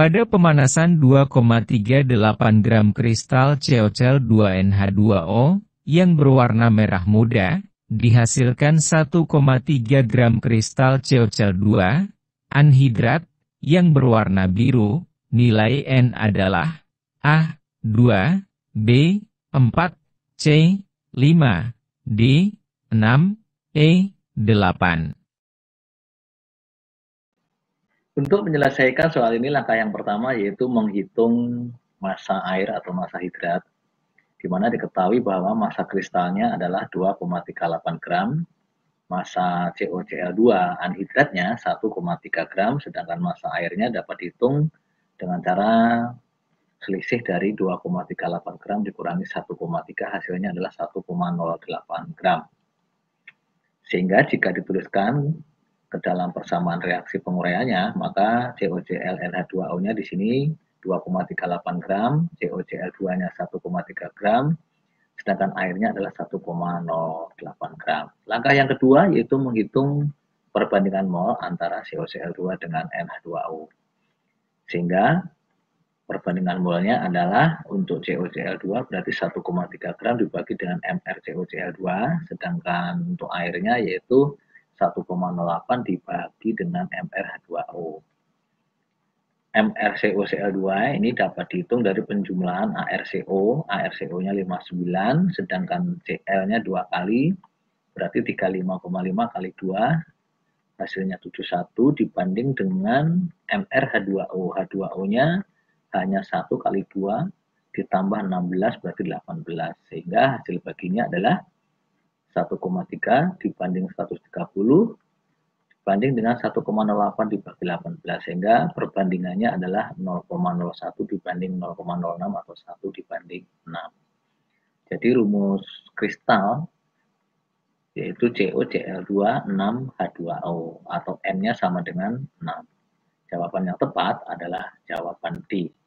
Pada pemanasan 2,38 gram kristal CoCl2 NH2O, yang berwarna merah muda, dihasilkan 1,3 gram kristal CoCl2, anhidrat, yang berwarna biru, nilai N adalah A, 2, B, 4, C, 5, D, 6, E, 8. Untuk menyelesaikan soal ini, langkah yang pertama yaitu menghitung massa air atau massa hidrat, di mana diketahui bahwa massa kristalnya adalah 2,38 gram, massa CoCl2 anhidratnya 1,3 gram, sedangkan massa airnya dapat dihitung dengan cara selisih dari 2,38 gram dikurangi 1,3, hasilnya adalah 1,08 gram. Sehingga jika dituliskan ke dalam persamaan reaksi penguraiannya, maka CoCl NH2O-nya di sini 2,38 gram, CoCl2-nya 1,3 gram, sedangkan airnya adalah 1,08 gram. Langkah yang kedua yaitu menghitung perbandingan mol antara CoCl2 dengan NH2O. Sehingga perbandingan molnya adalah untuk CoCl2 berarti 1,3 gram dibagi dengan MR CoCl2, sedangkan untuk airnya yaitu 1,08 dibagi dengan MrH2O. MrCoCl2 ini dapat dihitung dari penjumlahan ARCO, ARCO-nya 59, sedangkan Cl-nya 2 kali, berarti 35,5 kali 2, hasilnya 71, dibanding dengan MrH2O. H2O-nya hanya 1 kali 2, ditambah 16, berarti 18, sehingga hasil baginya adalah 1,3 dibanding 130 dibanding dengan 1,08 dibagi 18, sehingga perbandingannya adalah 0,01 dibanding 0,06 atau 1 dibanding 6. Jadi rumus kristal yaitu CoCl2 6 H2O atau N-nya sama dengan 6. Jawaban yang tepat adalah jawaban D.